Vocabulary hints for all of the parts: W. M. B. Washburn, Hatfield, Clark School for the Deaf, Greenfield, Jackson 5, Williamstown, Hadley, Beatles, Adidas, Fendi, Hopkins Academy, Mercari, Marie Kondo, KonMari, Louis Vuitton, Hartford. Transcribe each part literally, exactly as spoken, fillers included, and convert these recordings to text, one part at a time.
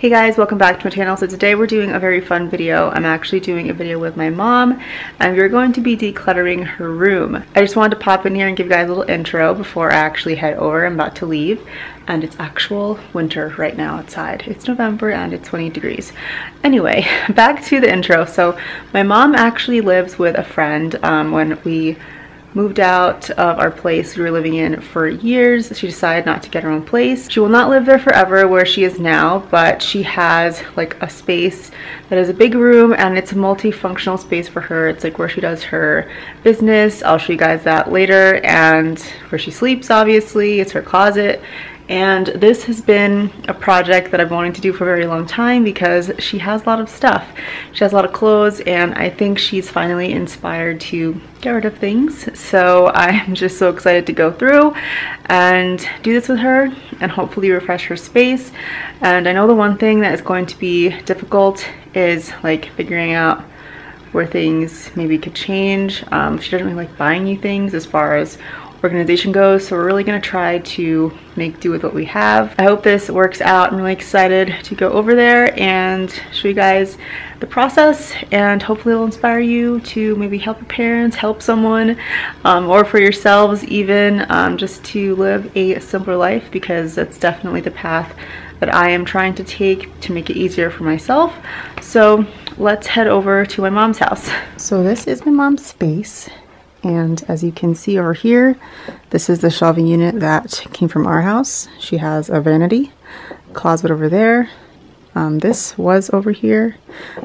Hey guys, welcome back to my channel. So today we're doing a very fun video. I'm actually doing a video with my mom and we're going to be decluttering her room. I just wanted to pop in here and give you guys a little intro before I actually head over. I'm about to leave and it's actual winter right now outside. It's November and it's twenty degrees. Anyway, back to the intro. So my mom actually lives with a friend. Um, when we moved out of our place we were living in for years, she decided not to get her own place. She will not live there forever where she is now, but she has like a space that is a big room and it's a multifunctional space for her. It's like where she does her business. I'll show you guys that later, and where she sleeps, obviously. It's her closet. And this has been a project that I've wanted to do for a very long time because she has a lot of stuff. She has a lot of clothes and I think she's finally inspired to get rid of things. So I'm just so excited to go through and do this with her and hopefully refresh her space. And I know the one thing that is going to be difficult is like figuring out where things maybe could change. Um, she doesn't really like buying new things as far as organization goes, so we're really going to try to make do with what we have. I hope this works out. I'm really excited to go over there and show you guys the process, and hopefully it'll inspire you to maybe help your parents, help someone, um, or for yourselves even, um, just to live a simpler life, because that's definitely the path that I am trying to take to make it easier for myself. So let's head over to my mom's house. So this is my mom's space. And as you can see over here, this is the shelving unit that came from our house. She has a vanity closet over there. Um, this was over here,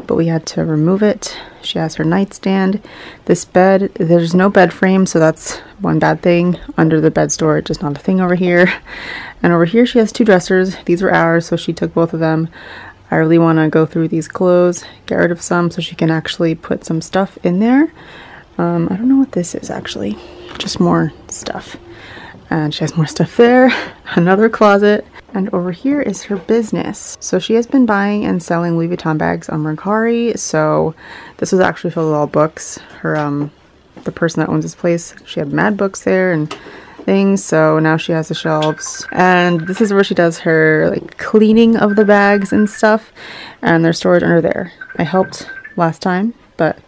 but we had to remove it. She has her nightstand. This bed, there's no bed frame, so that's one bad thing. Under the bed storage is not a thing over here. And over here she has two dressers. These were ours, so she took both of them. I really want to go through these clothes, get rid of some so she can actually put some stuff in there. Um, I don't know what this is actually, just more stuff. And she has more stuff there, another closet. And over here is her business. So she has been buying and selling Louis Vuitton bags on Mercari. So this was actually filled with all books. Her, um, the person that owns this place, she had mad books there and things. So now she has the shelves. And this is where she does her like cleaning of the bags and stuff. And they're stored under there. I helped last time, but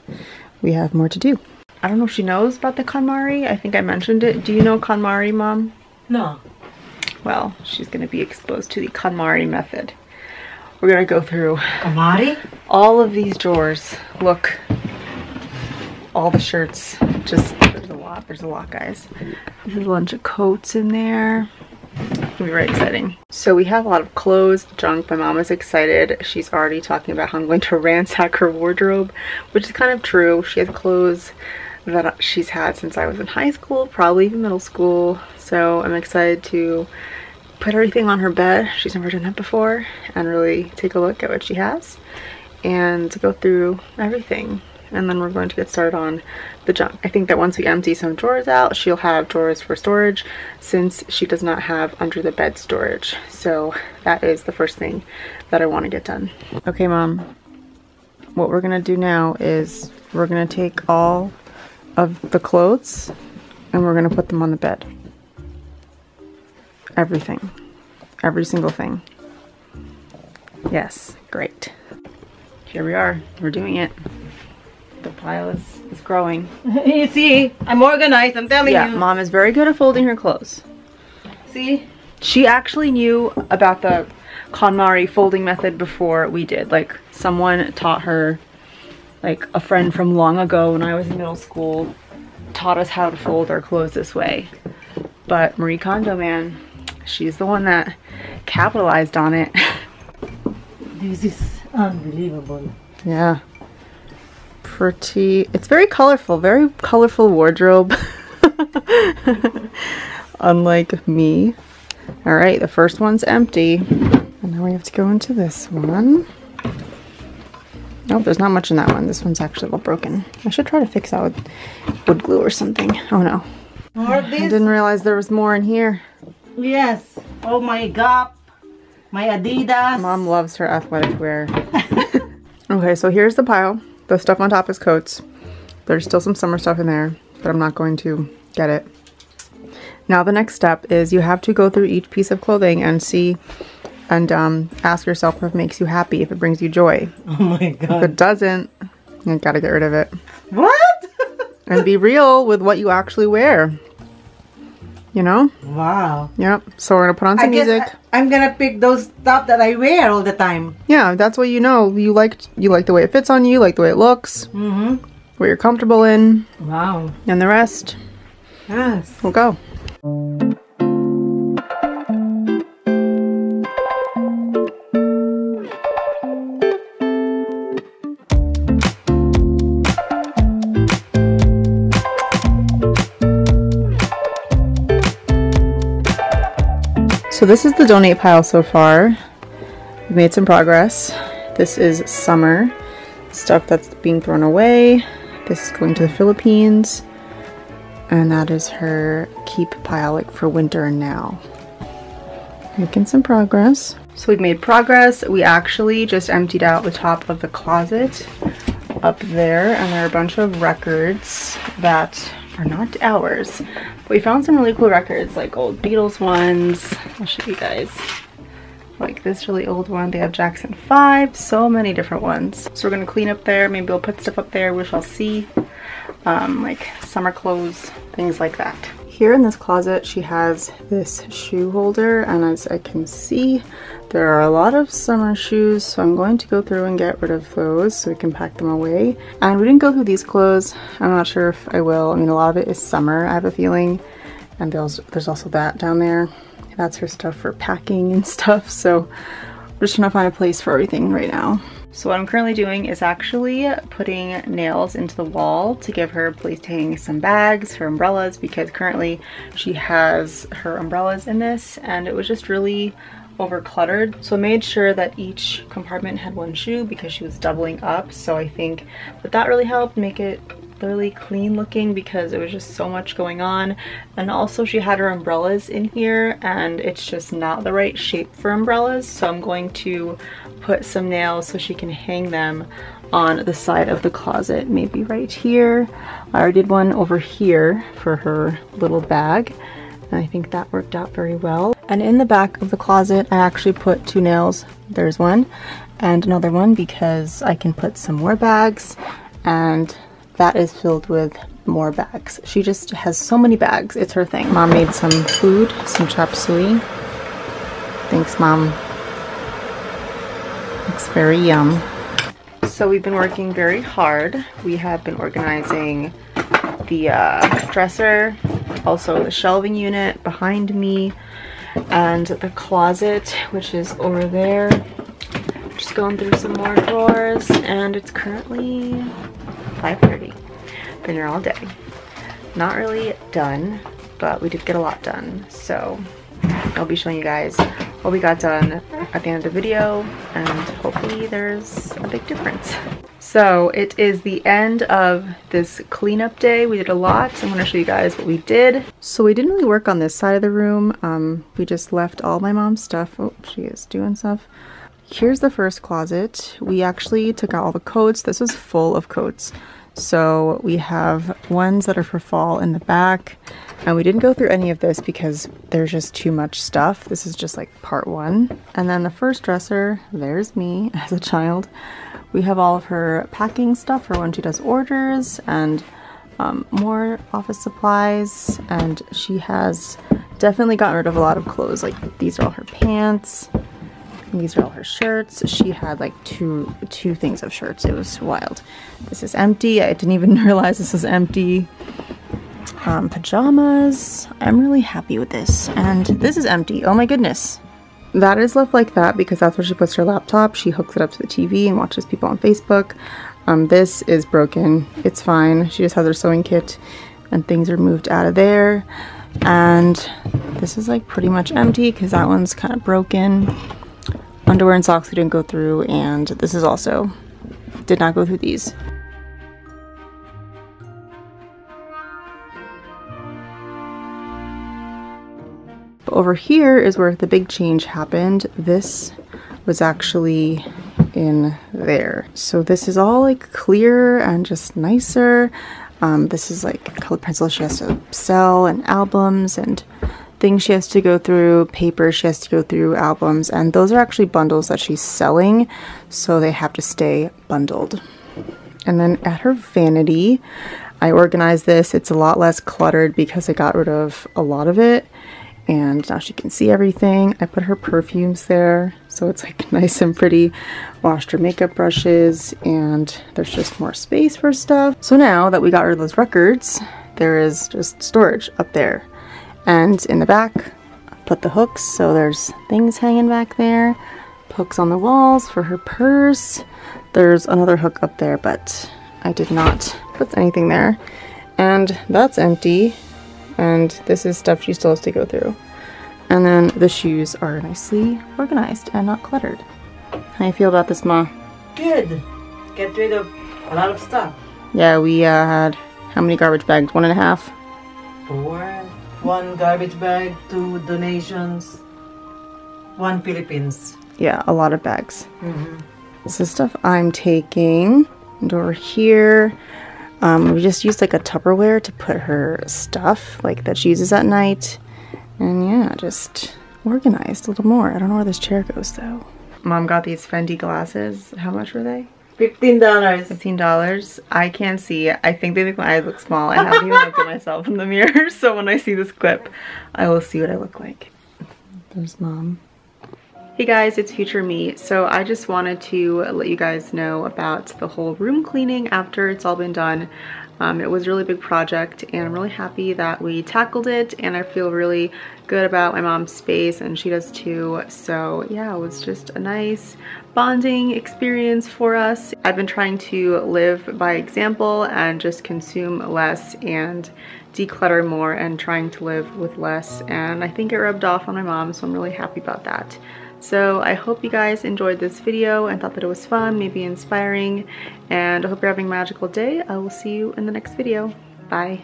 we have more to do. I don't know if she knows about the KonMari. I think I mentioned it. Do you know KonMari, Mom? No. Well, she's going to be exposed to the KonMari method. We're going to go through KonMari? All of these drawers. Look. All the shirts. Just, there's a lot. There's a lot, guys. There's a bunch of coats in there. It's going to be very exciting. So we have a lot of clothes, junk. My mom is excited. She's already talking about how I'm going to ransack her wardrobe, which is kind of true. She has clothes that she's had since I was in high school, probably even middle school. So I'm excited to put everything on her bed. She's never done that before, and really take a look at what she has and go through everything. And then we're going to get started on the junk. I think that once we empty some drawers out, she'll have drawers for storage, since she does not have under the bed storage. So that is the first thing that I want to get done. Okay, Mom, what we're going to do now is we're going to take all of the clothes and we're going to put them on the bed. Everything. Every single thing. Yes, great. Here we are. We're doing it. The pile is, is growing. You see, I'm organized, I'm telling yeah, you. Yeah, Mom is very good at folding her clothes. See? She actually knew about the KonMari folding method before we did. Like, someone taught her, like a friend from long ago when I was in middle school, taught us how to fold our clothes this way. But Marie Kondo, man, she's the one that capitalized on it. This is unbelievable. Yeah. Pretty, it's very colorful, very colorful wardrobe. Unlike me. All right, the first one's empty. And now we have to go into this one. Nope, there's not much in that one. This one's actually all broken. I should try to fix that with wood glue or something. Oh no. More of these? I didn't realize there was more in here. Yes. Oh my God. My Adidas. Mom loves her athletic wear. Okay, so here's the pile. The stuff on top is coats. There's still some summer stuff in there, but I'm not going to get it. Now the next step is you have to go through each piece of clothing and see and um, ask yourself what makes you happy, if it brings you joy. Oh my God. If it doesn't, you gotta get rid of it. What? And be real with what you actually wear. You know? Wow. Yep. So we're gonna put on some I guess music. I, I'm gonna pick those top that I wear all the time. Yeah, that's what you know. You like you like the way it fits on you, you like the way it looks. Mm-hmm. What you're comfortable in. Wow. And the rest. Yes. We'll go. So this is the donate pile so far. We've made some progress. This is summer stuff that's being thrown away. This is going to the Philippines. And that is her keep pile, like for winter now. Making some progress. So we've made progress. We actually just emptied out the top of the closet up there. And there are a bunch of records that are not ours. But we found some really cool records, like old Beatles ones. I'll show you guys. Like this really old one. They have Jackson five, so many different ones. So we're gonna clean up there. Maybe we'll put stuff up there. We shall see. Um, like summer clothes, things like that. Here in this closet, she has this shoe holder. And as I can see, there are a lot of summer shoes. So I'm going to go through and get rid of those so we can pack them away. And we didn't go through these clothes. I'm not sure if I will. I mean, a lot of it is summer, I have a feeling. And there's, there's also that down there. That's her stuff for packing and stuff. So I'm just trying to find a place for everything right now. So what I'm currently doing is actually putting nails into the wall to give her a place to hang some bags, her umbrellas, because currently she has her umbrellas in this and it was just really over cluttered. So I made sure that each compartment had one shoe because she was doubling up. So I think that that really helped make it really clean looking because it was just so much going on. And also she had her umbrellas in here and it's just not the right shape for umbrellas, so I'm going to put some nails so she can hang them on the side of the closet, maybe right here. I already did one over here for her little bag and I think that worked out very well. And in the back of the closet I actually put two nails. There's one and another one because I can put some more bags, and that is filled with more bags. She just has so many bags, it's her thing. Mom made some food, some chop suey. Thanks, Mom. It's very yum. So we've been working very hard. We have been organizing the uh, dresser, also the shelving unit behind me, and the closet, which is over there. Just going through some more drawers, and it's currently five thirty. Been here all day. Not really done, but we did get a lot done. So I'll be showing you guys what we got done at the end of the video, and hopefully there's a big difference. So it is the end of this cleanup day. We did a lot. So I'm going to show you guys what we did. So we didn't really work on this side of the room. Um, we just left all my mom's stuff. Oh, she is doing stuff. Here's the first closet. We actually took out all the coats. This is full of coats. So we have ones that are for fall in the back. And we didn't go through any of this because there's just too much stuff. This is just like part one. And then the first dresser, there's me as a child. We have all of her packing stuff for when she does orders and um, more office supplies. And she has definitely gotten rid of a lot of clothes. Like these are all her pants. These are all her shirts. She had like two two things of shirts. It was wild. This is empty. I didn't even realize this was empty. Um, pajamas. I'm really happy with this. And this is empty. Oh my goodness. That is left like that because that's where she puts her laptop. She hooks it up to the T V and watches people on Facebook. Um, this is broken. It's fine. She just has her sewing kit and things are moved out of there. And this is like pretty much empty because that one's kind of broken. Underwear and socks we didn't go through, and this is also, did not go through these. But over here is where the big change happened. This was actually in there. So this is all like clear and just nicer. Um, this is like colored pencils she has to sell and albums and things she has to go through, papers she has to go through, albums, and those are actually bundles that she's selling, so they have to stay bundled. And then at her vanity, I organized this. It's a lot less cluttered because I got rid of a lot of it, and now she can see everything. I put her perfumes there, so it's like nice and pretty. Washed her makeup brushes, and there's just more space for stuff. So now that we got rid of those records, there is just storage up there. And in the back, I put the hooks, so there's things hanging back there. Hooks on the walls for her purse. There's another hook up there, but I did not put anything there. And that's empty. And this is stuff she still has to go through. And then the shoes are nicely organized and not cluttered. How do you feel about this, Ma? Good. Get rid of a lot of stuff. Yeah, we uh, had how many garbage bags? One and a half? Four. One garbage bag, two donations, one Philippines. Yeah, a lot of bags. Mm-hmm. This is stuff I'm taking. And over here, um, we just used like a Tupperware to put her stuff, like that she uses at night. And yeah, just organized a little more. I don't know where this chair goes though. Mom got these Fendi glasses. How much were they? Fifteen dollars. Fifteen dollars. I can't see. I think they make my eyes look small. I haven't even looked at myself in the mirror. So when I see this clip, I will see what I look like. There's Mom. Hey guys, it's future me. So I just wanted to let you guys know about the whole room cleaning after it's all been done. Um, it was a really big project and I'm really happy that we tackled it, and I feel really good about my mom's space, and she does too. So yeah, it was just a nice bonding experience for us. I've been trying to live by example and just consume less and declutter more and trying to live with less, and I think it rubbed off on my mom, so I'm really happy about that. So I hope you guys enjoyed this video and thought that it was fun, maybe inspiring, and I hope you're having a magical day. I will see you in the next video. Bye.